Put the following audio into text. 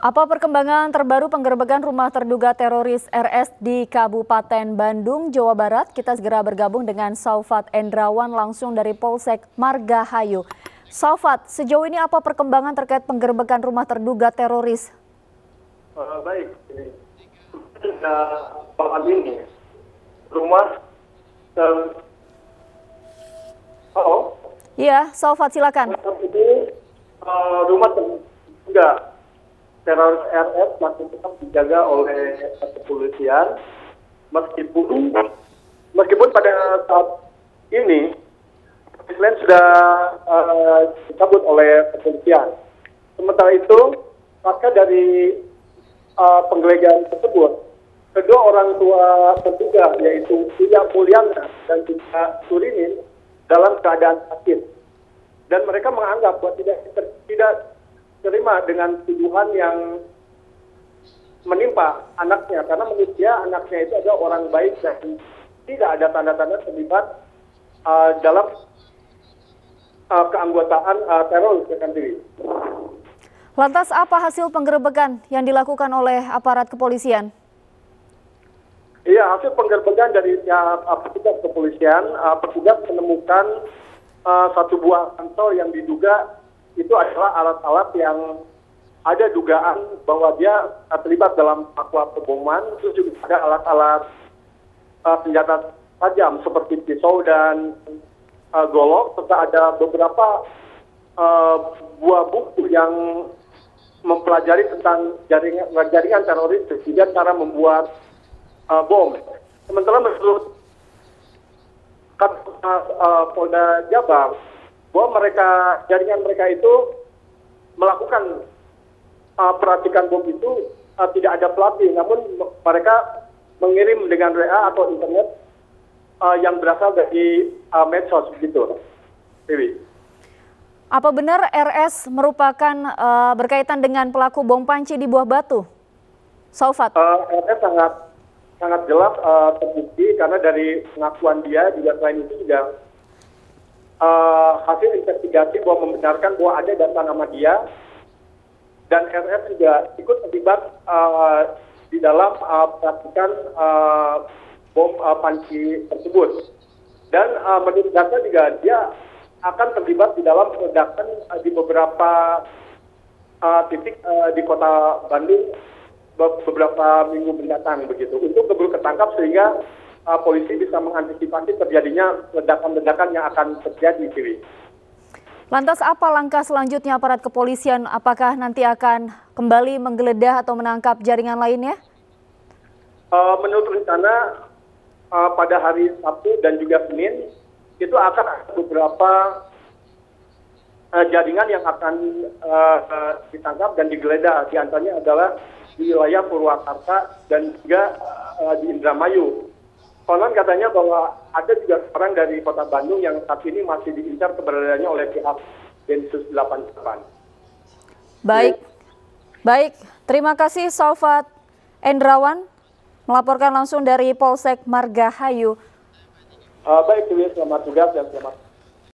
Apa perkembangan terbaru penggerebekan rumah terduga teroris RS di Kabupaten Bandung, Jawa Barat? Kita segera bergabung dengan Syafaat Endrawan langsung dari Polsek Margahayu. Syafaat, sejauh ini apa perkembangan terkait penggerebekan rumah terduga teroris? Baik, malam ini rumah halo? Iya, Syafaat silakan. Ini rumah terduga teroris RS masih tetap dijaga oleh kepolisian, meskipun pada saat ini kepolisian sudah dicabut oleh kepolisian. Sementara itu, maka dari penggeledahan tersebut, kedua orang tua terduga yaitu Ida Puliandra dan juga Surini dalam keadaan sakit, dan mereka menganggap bahwa tidak terima dengan tuduhan yang menimpa anaknya, karena menurut dia anaknya itu adalah orang baik dan tidak ada tanda-tanda terlibat dalam keanggotaan teroris terkait diri. Lantas apa hasil penggerebekan yang dilakukan oleh aparat kepolisian? Iya, hasil penggerebekan dari petugas kepolisian, petugas menemukan satu buah ransel yang diduga itu adalah alat-alat yang ada dugaan bahwa dia terlibat dalam peristiwa pemboman. Terus juga ada alat-alat senjata tajam seperti pisau dan golok, serta ada beberapa buah buku yang mempelajari tentang jaringan teroris dan cara membuat bom. Sementara menurut Polda Jabar, bahwa jaringan mereka itu melakukan peratikan bom itu tidak ada pelatih, namun mereka mengirim dengan WA atau internet yang berasal dari medsos begitu. Apa benar RS merupakan berkaitan dengan pelaku bom panci di Buah Batu? Syafaat. RS sangat jelas terbukti, karena dari pengakuan dia juga selain itu juga hasil investigasi bahwa membenarkan bahwa ada data nama dia, dan RS juga ikut terlibat di dalam praktikan bom panci tersebut, dan menurut data juga dia akan terlibat di dalam ledakan di beberapa titik di kota Bandung beberapa minggu mendatang begitu, untuk keburu ketangkap sehingga polisi bisa mengantisipasi terjadinya ledakan-ledakan yang akan terjadi. Lantas apa langkah selanjutnya aparat kepolisian? Apakah nanti akan kembali menggeledah atau menangkap jaringan lainnya? Menurut rencana pada hari Sabtu dan juga Senin itu akan ada beberapa jaringan yang akan ditangkap dan digeledah. Di antaranya adalah di wilayah Purwakarta dan juga di Indramayu. Konon katanya bahwa ada juga orang dari kota Bandung yang saat ini masih diincar keberadaannya oleh pihak Densus 88. Baik. Terima kasih Syafaat Endrawan melaporkan langsung dari Polsek Margahayu. Baik, selamat tugas dan selamat.